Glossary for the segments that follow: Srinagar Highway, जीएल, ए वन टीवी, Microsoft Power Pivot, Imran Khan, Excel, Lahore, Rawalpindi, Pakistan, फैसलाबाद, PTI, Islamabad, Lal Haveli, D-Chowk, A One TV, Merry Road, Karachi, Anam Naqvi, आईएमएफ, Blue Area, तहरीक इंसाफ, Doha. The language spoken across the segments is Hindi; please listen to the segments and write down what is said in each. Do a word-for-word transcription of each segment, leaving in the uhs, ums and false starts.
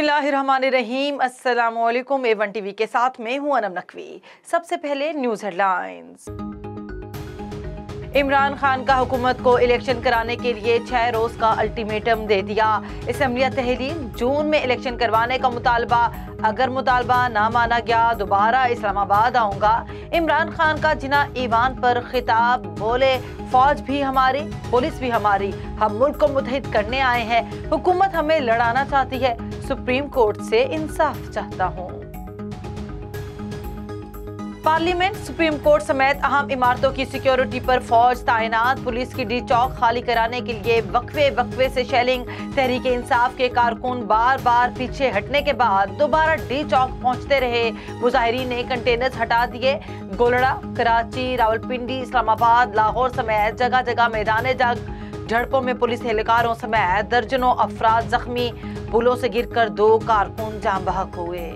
बिस्मिल्लाहिर्रहमानिर्रहीम। अस्सलामुअलैकुम। ए वन टीवी के साथ मैं हूं अनम नकवी। सबसे पहले न्यूज़ हेडलाइंस। इमरान खान का हुकूमत को इलेक्शन कराने के लिए छह रोज का अल्टीमेटम दे दिया। असम्बली तहलील जून में इलेक्शन करवाने का मुतालबा, अगर मुतालबा ना माना गया दोबारा इस्लामाबाद आऊँगा। इमरान खान का जिना ईवान पर खिताब, बोले फौज भी हमारी, पुलिस भी हमारी, हम मुल्क को मुतहिद करने आए हैं, हुकूमत हमें लड़ाना चाहती है, सुप्रीम कोर्ट से इंसाफ चाहता हूँ। पार्लियामेंट, सुप्रीम कोर्ट समेत अहम इमारतों की सिक्योरिटी पर फौज तैनात। पुलिस की डी चौक खाली कराने के लिए वक्फे वक्फे से शेलिंग। तहरीक इंसाफ के कारकुन बार बार पीछे हटने के बाद दोबारा डी चौक पहुंचते रहे। मुजाहिरीन ने कंटेनर्स हटा दिए। गोलड़ा, कराची, रावलपिंडी, इस्लामाबाद, लाहौर समेत जगह जगह मैदान जग। झड़पों में पुलिस एहलकारों समेत दर्जनों अफराद जख्मी। पुलों से गिरकर दो कारकुन जाम बहक हुए।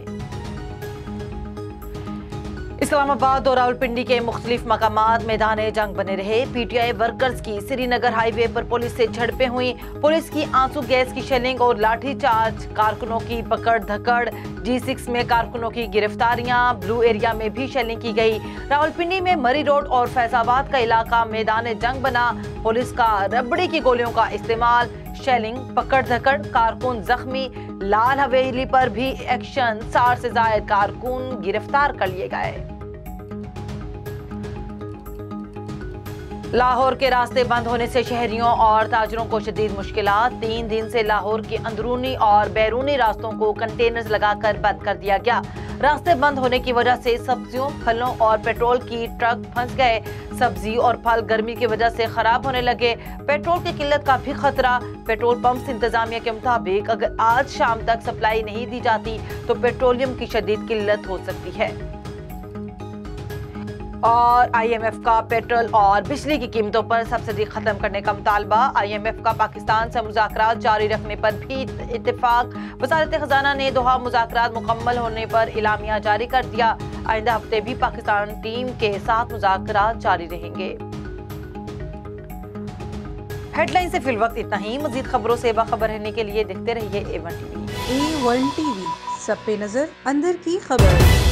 इस्लामाबाद और रावलपिंडी के मुख्तलिफ मकामात मैदान जंग बने रहे। पीटीआई वर्कर्स की श्रीनगर हाईवे पर पुलिस से झड़पें हुई। पुलिस की आंसू गैस की शेलिंग और लाठीचार्ज। कारकुनों की पकड़ धकड़। जी सिक्स में कारकुनों की गिरफ्तारियां। ब्लू एरिया में भी शेलिंग की गई। रावलपिंडी में मरी रोड और फैसलाबाद का इलाका मैदान जंग बना। पुलिस का रबड़ी की गोलियों का इस्तेमाल, शेलिंग, पकड़ धकड़, कारकुन जख्मी। लाल हवेली पर भी एक्शन। साठ से ज्यादा कारकुन गिरफ्तार कर लिए गए। लाहौर के रास्ते बंद होने से शहरियों और ताजरों को शदीद मुश्किलात। तीन दिन से लाहौर के अंदरूनी और बैरूनी रास्तों को कंटेनर्स लगाकर बंद कर दिया गया। रास्ते बंद होने की वजह से सब्जियों, फलों और पेट्रोल की ट्रक फंस गए। सब्जी और फल गर्मी की वजह से खराब होने लगे। पेट्रोल की किल्लत का भी खतरा। पेट्रोल पंप इंतजामिया के मुताबिक अगर आज शाम तक सप्लाई नहीं दी जाती तो पेट्रोलियम की शदीद किल्लत हो सकती है। और आईएमएफ का पेट्रोल और बिजली की कीमतों पर सब्सिडी खत्म करने का मुतालबा। आईएमएफ का पाकिस्तान से मुज़ाकरात जारी रखने पर भी इत्तेफाक। वज़ारत ख़ज़ाना ने दोहा मुज़ाकरात मुकम्मल होने पर इलामिया जारी कर दिया। आइंदा हफ्ते भी पाकिस्तान टीम के साथ मुज़ाकरात जारी रहेंगे। हेडलाइन से फिल वक्त इतना ही। मज़ीद खबरों से बाखबर रहने के लिए देखते रहिए ए वन टीवी। ए वन टीवी, सब पे नजर, अंदर की खबर।